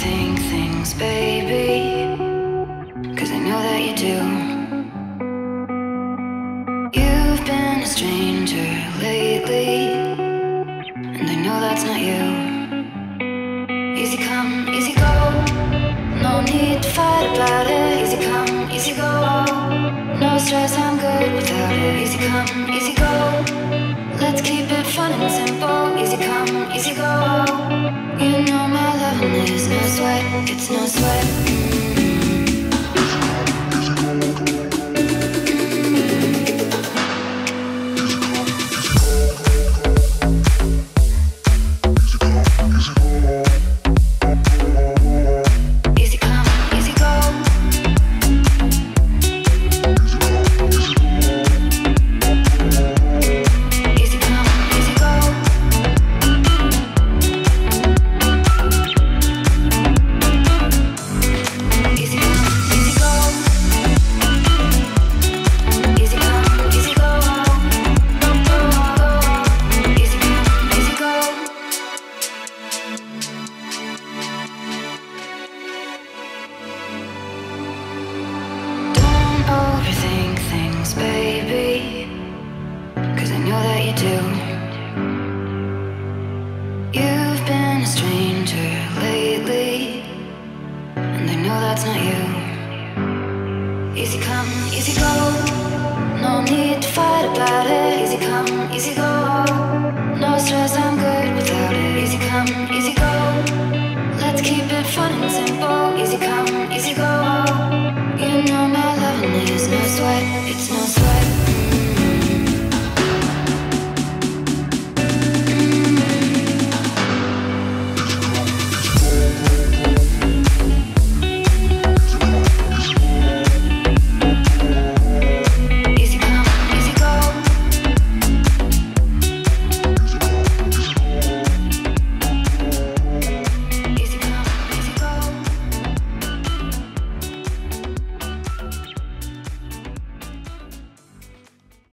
overthink things, baby, 'cause I know that you do. You've been a stranger lately, and I know that's not you. Easy come, easy go, no need to fight about it. Easy come, easy go, no stress, I'm good without it. Easy come, easy go, let's keep it fun and simple. Easy come, easy go. You know my love, and there's no sweat. It's no sweat. Easy come, easy go. You know my love, and there's no sweat. It's no sweat.